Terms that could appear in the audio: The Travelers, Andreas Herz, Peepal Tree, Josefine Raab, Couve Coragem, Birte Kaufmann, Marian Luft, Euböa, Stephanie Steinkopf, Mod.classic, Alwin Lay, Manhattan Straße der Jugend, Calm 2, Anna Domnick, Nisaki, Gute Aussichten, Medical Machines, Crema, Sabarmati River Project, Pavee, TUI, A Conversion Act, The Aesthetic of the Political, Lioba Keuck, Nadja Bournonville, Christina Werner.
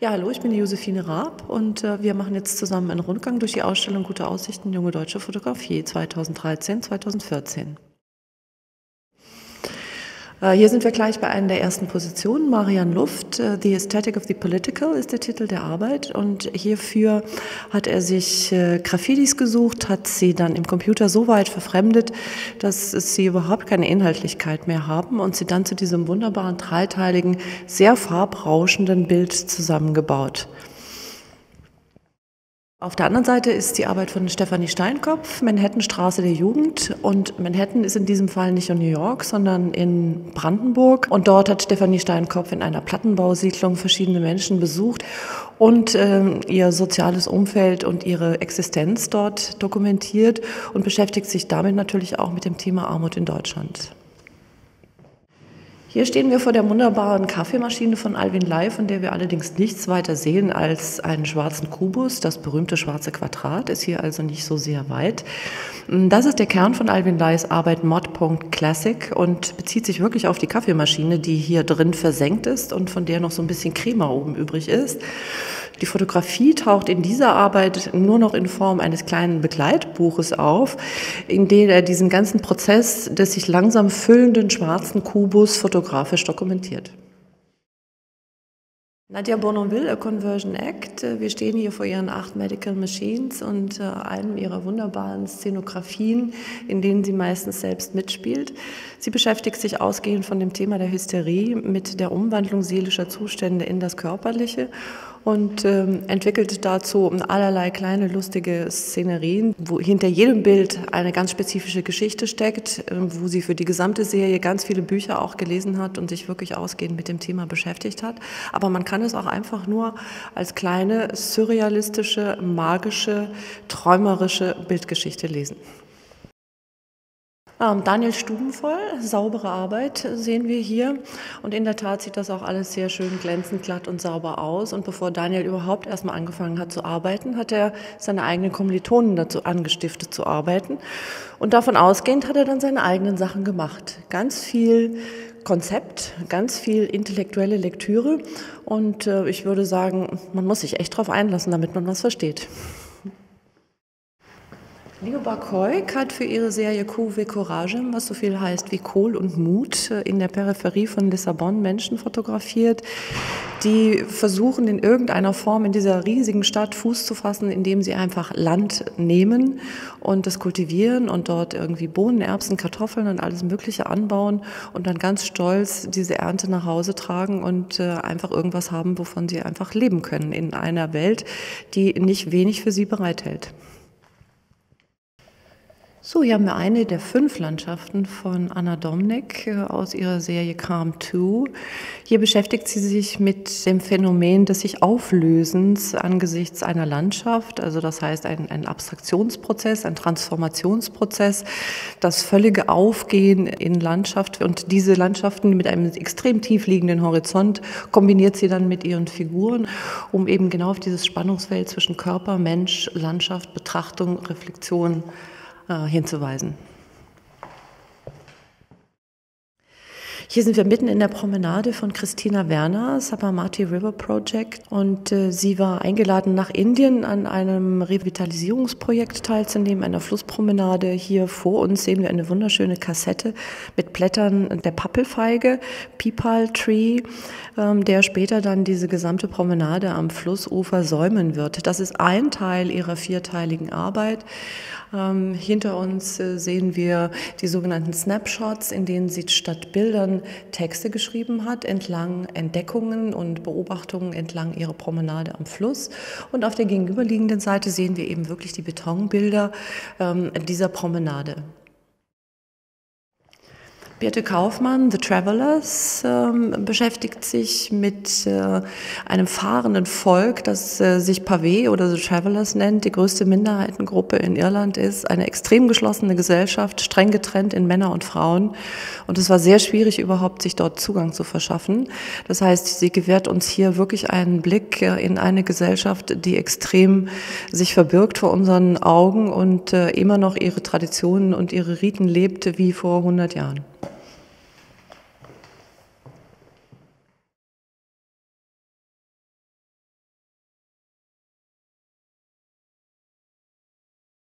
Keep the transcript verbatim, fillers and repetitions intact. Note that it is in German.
Ja, hallo, ich bin die Josefine Raab und äh, wir machen jetzt zusammen einen Rundgang durch die Ausstellung Gute Aussichten, junge deutsche Fotografie zweitausenddreizehn zweitausendvierzehn. Äh, hier sind wir gleich bei einer der ersten Positionen, Marian Luft, äh, The Aesthetic of the Political ist der Titel der Arbeit, und hierfür hat er sich äh, Graffitis gesucht, hat sie dann im Computer so weit verfremdet, dass sie überhaupt keine Inhaltlichkeit mehr haben und sie dann zu diesem wunderbaren, dreiteiligen, sehr farbrauschenden Bild zusammengebaut. Auf der anderen Seite ist die Arbeit von Stephanie Steinkopf, Manhattan Straße der Jugend, und Manhattan ist in diesem Fall nicht in New York, sondern in Brandenburg, und dort hat Stephanie Steinkopf in einer Plattenbausiedlung verschiedene Menschen besucht und ähm, ihr soziales Umfeld und ihre Existenz dort dokumentiert und beschäftigt sich damit natürlich auch mit dem Thema Armut in Deutschland. Hier stehen wir vor der wunderbaren Kaffeemaschine von Alwin Lay, von der wir allerdings nichts weiter sehen als einen schwarzen Kubus. Das berühmte schwarze Quadrat ist hier also nicht so sehr weit. Das ist der Kern von Alwin Lays Arbeit Mod.classic und bezieht sich wirklich auf die Kaffeemaschine, die hier drin versenkt ist und von der noch so ein bisschen Crema oben übrig ist. Die Fotografie taucht in dieser Arbeit nur noch in Form eines kleinen Begleitbuches auf, in dem er diesen ganzen Prozess des sich langsam füllenden schwarzen Kubus fotografisch dokumentiert. Nadja Bournonville, A Conversion Act. Wir stehen hier vor ihren acht Medical Machines und einem ihrer wunderbaren Szenografien, in denen sie meistens selbst mitspielt. Sie beschäftigt sich ausgehend von dem Thema der Hysterie mit der Umwandlung seelischer Zustände in das Körperliche und ähm, entwickelt dazu allerlei kleine lustige Szenerien, wo hinter jedem Bild eine ganz spezifische Geschichte steckt, wo sie für die gesamte Serie ganz viele Bücher auch gelesen hat und sich wirklich ausgehend mit dem Thema beschäftigt hat. Aber man kann es auch einfach nur als kleine, surrealistische, magische, träumerische Bildgeschichte lesen. Daniel Stubenvoll, saubere Arbeit sehen wir hier, und in der Tat sieht das auch alles sehr schön glänzend, glatt und sauber aus, und bevor Daniel überhaupt erstmal angefangen hat zu arbeiten, hat er seine eigenen Kommilitonen dazu angestiftet zu arbeiten, und davon ausgehend hat er dann seine eigenen Sachen gemacht. Ganz viel Konzept, ganz viel intellektuelle Lektüre, und ich würde sagen, man muss sich echt drauf einlassen, damit man was versteht. Lioba Keuck hat für ihre Serie Couve Coragem, was so viel heißt wie Kohl und Mut, in der Peripherie von Lissabon Menschen fotografiert, die versuchen in irgendeiner Form in dieser riesigen Stadt Fuß zu fassen, indem sie einfach Land nehmen und das kultivieren und dort irgendwie Bohnen, Erbsen, Kartoffeln und alles Mögliche anbauen und dann ganz stolz diese Ernte nach Hause tragen und einfach irgendwas haben, wovon sie einfach leben können in einer Welt, die nicht wenig für sie bereithält. So, hier haben wir eine der fünf Landschaften von Anna Domnick aus ihrer Serie Calm zwei. Hier beschäftigt sie sich mit dem Phänomen des sich Auflösens angesichts einer Landschaft. Also das heißt ein, ein Abstraktionsprozess, ein Transformationsprozess, das völlige Aufgehen in Landschaft. Und diese Landschaften mit einem extrem tief liegenden Horizont kombiniert sie dann mit ihren Figuren, um eben genau auf dieses Spannungsfeld zwischen Körper, Mensch, Landschaft, Betrachtung, Reflexion hinzuweisen. Hier sind wir mitten in der Promenade von Christina Werner, Sabarmati River Project, und äh, sie war eingeladen, nach Indien an einem Revitalisierungsprojekt teilzunehmen, einer Flusspromenade. Hier vor uns sehen wir eine wunderschöne Kassette mit Blättern der Pappelfeige, Peepal Tree, ähm, der später dann diese gesamte Promenade am Flussufer säumen wird. Das ist ein Teil ihrer vierteiligen Arbeit. Ähm, hinter uns äh, sehen wir die sogenannten Snapshots, in denen sie statt Bildern Texte geschrieben hat, entlang Entdeckungen und Beobachtungen entlang ihrer Promenade am Fluss. Und auf der gegenüberliegenden Seite sehen wir eben wirklich die Betonbilder ähm, dieser Promenade. Birte Kaufmann, The Travelers, ähm, beschäftigt sich mit äh, einem fahrenden Volk, das äh, sich Pavee oder The Travelers nennt, die größte Minderheitengruppe in Irland ist, eine extrem geschlossene Gesellschaft, streng getrennt in Männer und Frauen, und es war sehr schwierig überhaupt, sich dort Zugang zu verschaffen. Das heißt, sie gewährt uns hier wirklich einen Blick äh, in eine Gesellschaft, die extrem sich verbirgt vor unseren Augen und äh, immer noch ihre Traditionen und ihre Riten lebte wie vor hundert Jahren.